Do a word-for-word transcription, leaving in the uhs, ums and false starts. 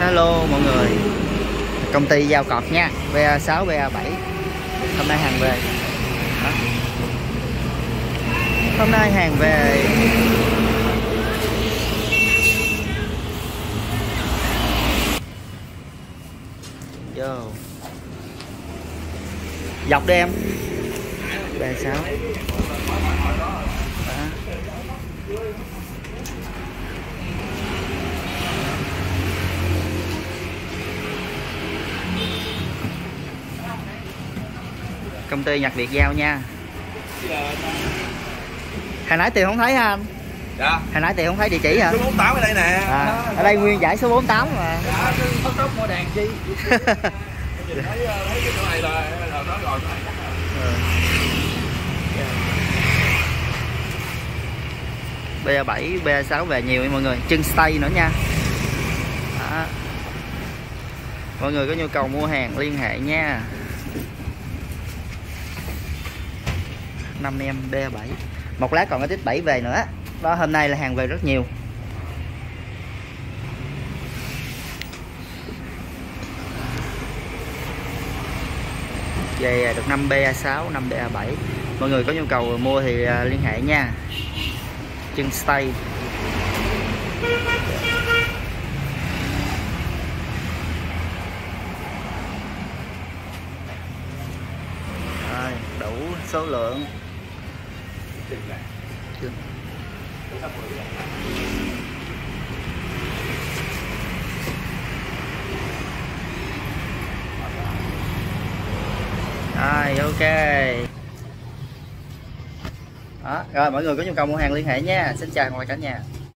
Hello mọi người, công ty giao cọp nha, pê a sáu, pê a bảy. Hôm nay hàng về Hả? Hôm nay hàng về Yo. Dọc đi em. pê a sáu Hả? Công ty Nhật Việt giao nha. Hồi nãy tiền không thấy hả anh? Dạ. Hồi nãy tiền không thấy địa chỉ hả? Số bốn tám ở đây nè. À, à, ở đây nguyên dãy số bốn tám mà. Dạ, tóc tóc mua đèn chi. Nhìn thấy thấy cái chỗ này là là nó rồi. pê a bảy, pê a sáu về nhiều nha mọi người, chân stay nữa nha. Đó. Mọi người có nhu cầu mua hàng liên hệ nha. Năm em pê a bảy. Một lát còn có tiết bảy về nữa. Đó, hôm nay là hàng về rất nhiều. Về được năm pê a sáu, năm pê a bảy. Mọi người có nhu cầu mua thì liên hệ nha. Chân stay. Rồi, đủ số lượng. Rồi, ok. Đó, rồi mọi người có nhu cầu mua hàng liên hệ nha. Xin chào mọi cả nhà.